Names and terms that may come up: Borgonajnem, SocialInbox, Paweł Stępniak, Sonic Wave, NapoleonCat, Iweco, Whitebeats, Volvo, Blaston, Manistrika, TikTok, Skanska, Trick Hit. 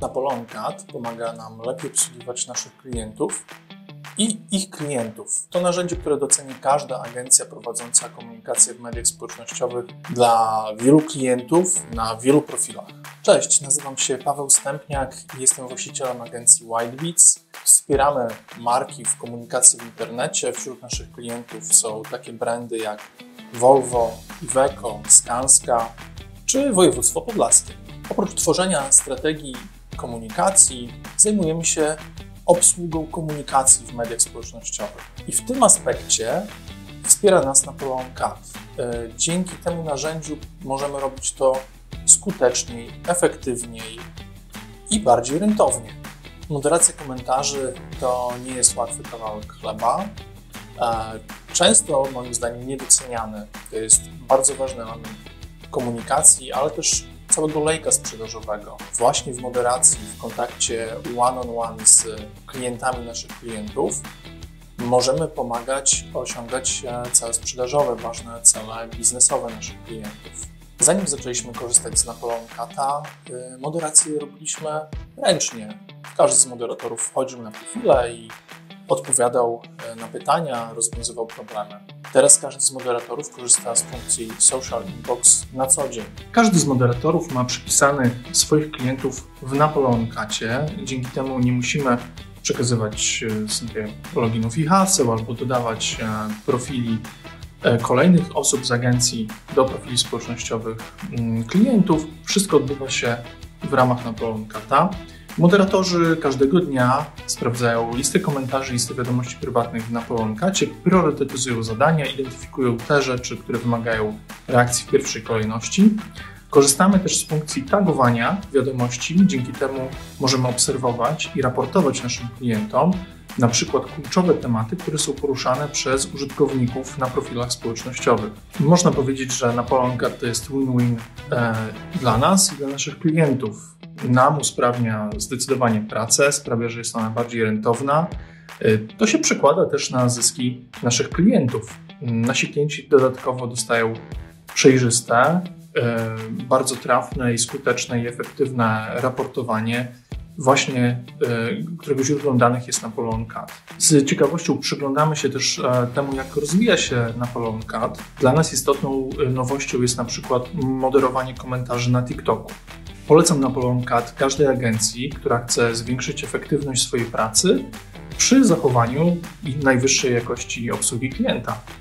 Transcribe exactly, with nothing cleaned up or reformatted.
NapoleonCat pomaga nam lepiej obsługiwać naszych klientów i ich klientów. To narzędzie, które doceni każda agencja prowadząca komunikację w mediach społecznościowych dla wielu klientów na wielu profilach. Cześć, nazywam się Paweł Stępniak i jestem właścicielem agencji Whitebeats. Wspieramy marki w komunikacji w internecie. Wśród naszych klientów są takie brandy jak Volvo, Iweco, Skanska czy województwo podlaskie. Oprócz tworzenia strategii komunikacji zajmujemy się obsługą komunikacji w mediach społecznościowych. I w tym aspekcie wspiera nas NapoleonCat. Dzięki temu narzędziu możemy robić to skuteczniej, efektywniej i bardziej rentownie. Moderacja komentarzy to nie jest łatwy kawałek chleba. Często, moim zdaniem, niedoceniany. To jest bardzo ważny element komunikacji, ale też całego lejka sprzedażowego. Właśnie w moderacji, w kontakcie one-on-one z klientami naszych klientów możemy pomagać osiągać cele sprzedażowe, ważne cele biznesowe naszych klientów. Zanim zaczęliśmy korzystać z NapoleonCata, moderację robiliśmy ręcznie. Każdy z moderatorów wchodził na profile i odpowiadał na pytania, rozwiązywał problemy. Teraz każdy z moderatorów korzysta z funkcji SocialInbox na co dzień. Każdy z moderatorów ma przypisanych swoich klientów w NapoleonCacie. Dzięki temu nie musimy przekazywać sobie loginów i haseł albo dodawać profili kolejnych osób z agencji do profili społecznościowych klientów. Wszystko odbywa się w ramach NapoleonCata. Moderatorzy każdego dnia sprawdzają listę komentarzy, listę wiadomości prywatnych w NapoleonCacie, priorytetyzują zadania, identyfikują te rzeczy, które wymagają reakcji w pierwszej kolejności. Korzystamy też z funkcji tagowania wiadomości, dzięki temu możemy obserwować i raportować naszym klientom na przykład kluczowe tematy, które są poruszane przez użytkowników na profilach społecznościowych. Można powiedzieć, że NapoleonCat to jest win-win e, dla nas i dla naszych klientów. Nam usprawnia zdecydowanie pracę, sprawia, że jest ona bardziej rentowna. To się przekłada też na zyski naszych klientów. Nasi klienci dodatkowo dostają przejrzyste, bardzo trafne i skuteczne i efektywne raportowanie, właśnie którego źródłem danych jest NapoleonCat. Z ciekawością przyglądamy się też temu, jak rozwija się NapoleonCat. Dla nas istotną nowością jest na przykład moderowanie komentarzy na TikToku. Polecam NapoleonCat każdej agencji, która chce zwiększyć efektywność swojej pracy przy zachowaniu najwyższej jakości obsługi klienta.